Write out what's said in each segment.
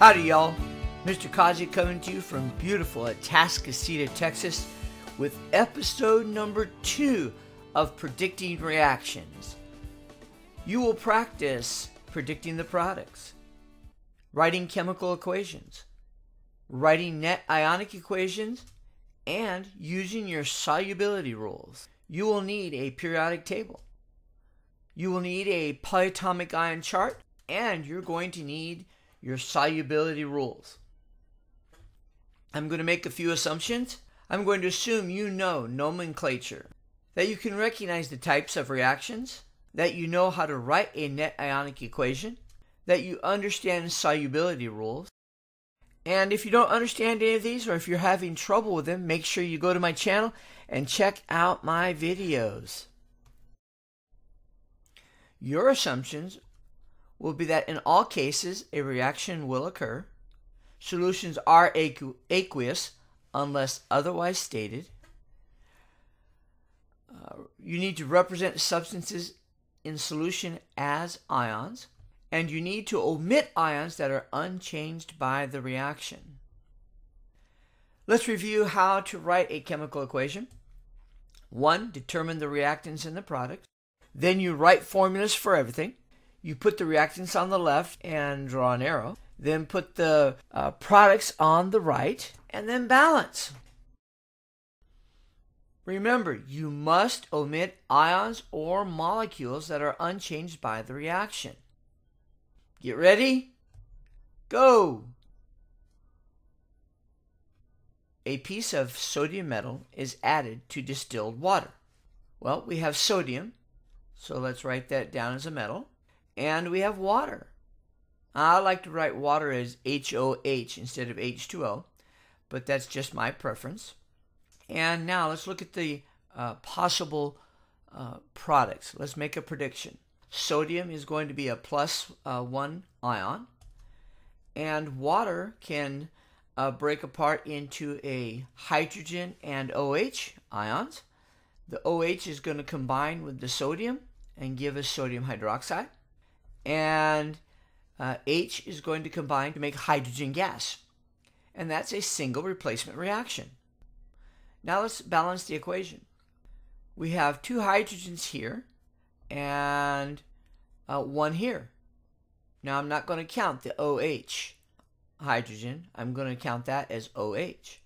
Howdy y'all, Mr. Causey coming to you from beautiful Atascocita, Texas with episode number 2 of Predicting Reactions. You will practice predicting the products, writing chemical equations, writing net ionic equations, and using your solubility rules. You will need a periodic table. You will need a polyatomic ion chart, and you're going to need your solubility rules. I'm going to make a few assumptions. I'm going to assume you know nomenclature, that you can recognize the types of reactions, that you know how to write a net ionic equation, that you understand solubility rules. And if you don't understand any of these, or if you're having trouble with them, make sure you go to my channel and check out my videos. Your assumptions will be that in all cases a reaction will occur. Solutions are aqueous unless otherwise stated. You need to represent substances in solution as ions, and you need to omit ions that are unchanged by the reaction. Let's review how to write a chemical equation. 1. Determine the reactants and the products. Then you write formulas for everything. You put the reactants on the left and draw an arrow. Then put the products on the right and then balance. Remember, you must omit ions or molecules that are unchanged by the reaction. Get ready? Go! A piece of sodium metal is added to distilled water. Well, we have sodium, so let's write that down as a metal. And we have water. I like to write water as HOH instead of H2O, but that's just my preference. And now let's look at the possible products. Let's make a prediction. Sodium is going to be a plus 1 ion, and water can break apart into a hydrogen and OH ions. The OH is going to combine with the sodium and give us sodium hydroxide. And H is going to combine to make hydrogen gas. And that's a single replacement reaction. Now let's balance the equation. We have 2 hydrogens here and 1 here. Now I'm not going to count the OH hydrogen. I'm going to count that as OH.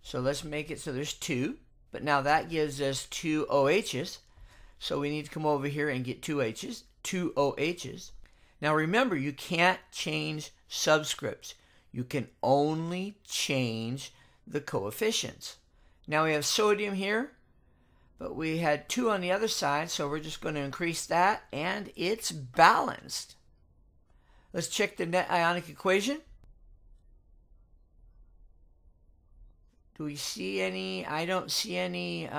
So let's make it so there's 2. But now that gives us 2 OHs. So we need to come over here and get 2 H's. 2 OHs. Now remember, you can't change subscripts. You can only change the coefficients. Now we have sodium here, but we had 2 on the other side, so we're just going to increase that, and it's balanced. Let's check the net ionic equation. Do we see any? I don't see any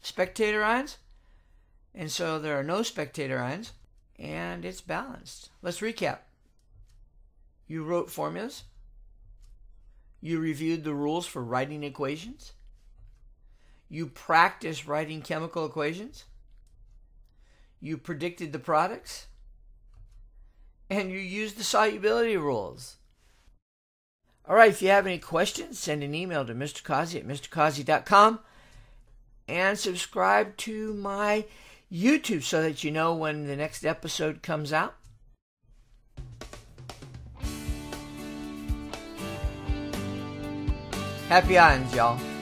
spectator ions. And so there are no spectator ions, and it's balanced. Let's recap. You wrote formulas. You reviewed the rules for writing equations. You practiced writing chemical equations. You predicted the products. And you used the solubility rules. All right, if you have any questions, send an email to Mr. Causey at mrcausey.com and subscribe to my YouTube so that you know when the next episode comes out. Happy ions, y'all.